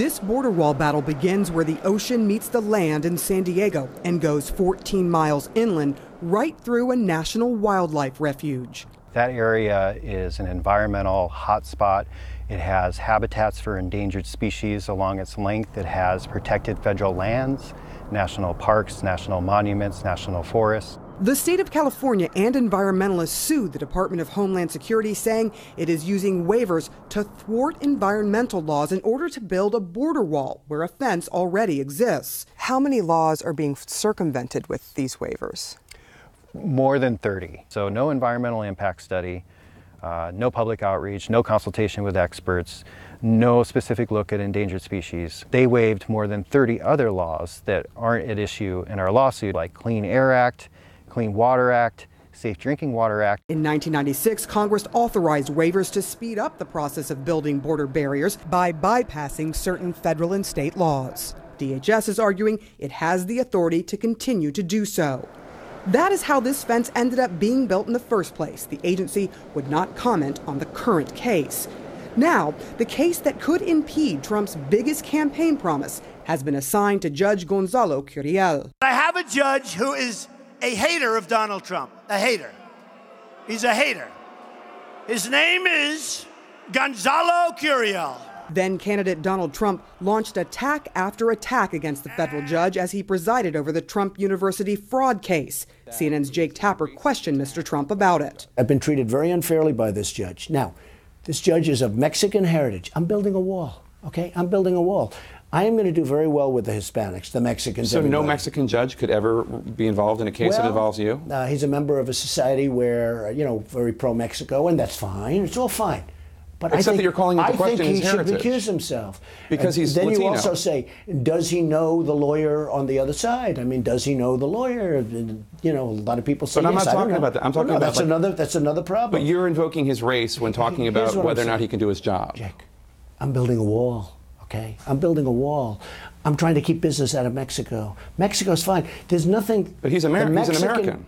This border wall battle begins where the ocean meets the land in San Diego and goes 14 miles inland, right through a national wildlife refuge. That area is an environmental hotspot. It has habitats for endangered species along its length. It has protected federal lands, national parks, national monuments, national forests. The state of California and environmentalists sued the Department of Homeland Security, saying it is using waivers to thwart environmental laws in order to build a border wall where a fence already exists. How many laws are being circumvented with these waivers? More than 30. So no environmental impact study, no public outreach, no consultation with experts, no specific look at endangered species. They waived more than 30 other laws that aren't at issue in our lawsuit, like Clean Air Act, Clean Water Act, Safe Drinking Water Act. In 1996, Congress authorized waivers to speed up the process of building border barriers by bypassing certain federal and state laws. DHS is arguing it has the authority to continue to do so. That is how this fence ended up being built in the first place. The agency would not comment on the current case. Now, the case that could impede Trump's biggest campaign promise has been assigned to Judge Gonzalo Curiel. I have a judge who is a hater of Donald Trump, a hater. He's a hater. His name is Gonzalo Curiel. Then candidate Donald Trump launched attack after attack against the federal judge as he presided over the Trump University fraud case. CNN's Jake Tapper questioned Mr. Trump about it. I've been treated very unfairly by this judge. Now, this judge is of Mexican heritage. I'm building a wall, okay? I'm building a wall. I am going to do very well with the Hispanics, the Mexicans. So everybody. No Mexican judge could ever be involved in a case that involves you? He's a member of a society where, you know, very pro-Mexico, and that's fine. It's all fine. But except that you're calling into question his heritage. I think he should recuse himself. Because he's Latino. Then you also say, does he know the lawyer on the other side? I mean, does he know the lawyer? You know, a lot of people say, yes, I don't know. But I'm not talking about that. I'm talking about that's another problem. But you're invoking his race when talking about whether or not he can do his job. Jake, I'm building a wall. Okay, I'm building a wall. I'm trying to keep business out of Mexico. Mexico's fine. There's nothing. But he's American. He's an American.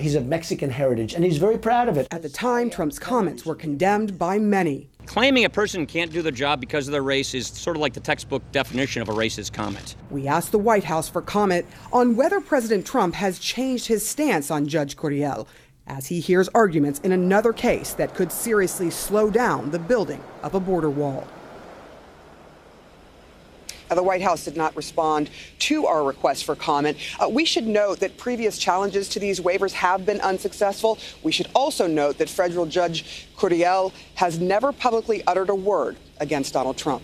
He's of Mexican heritage, and he's very proud of it. At the time, Trump's comments were condemned by many. Claiming a person can't do their job because of their race is sort of like the textbook definition of a racist comment. We asked the White House for comment on whether President Trump has changed his stance on Judge Curiel, as he hears arguments in another case that could seriously slow down the building of a border wall. The White House did not respond to our request for comment. We should note that previous challenges to these waivers have been unsuccessful. We should also note that Federal Judge Curiel has never publicly uttered a word against Donald Trump.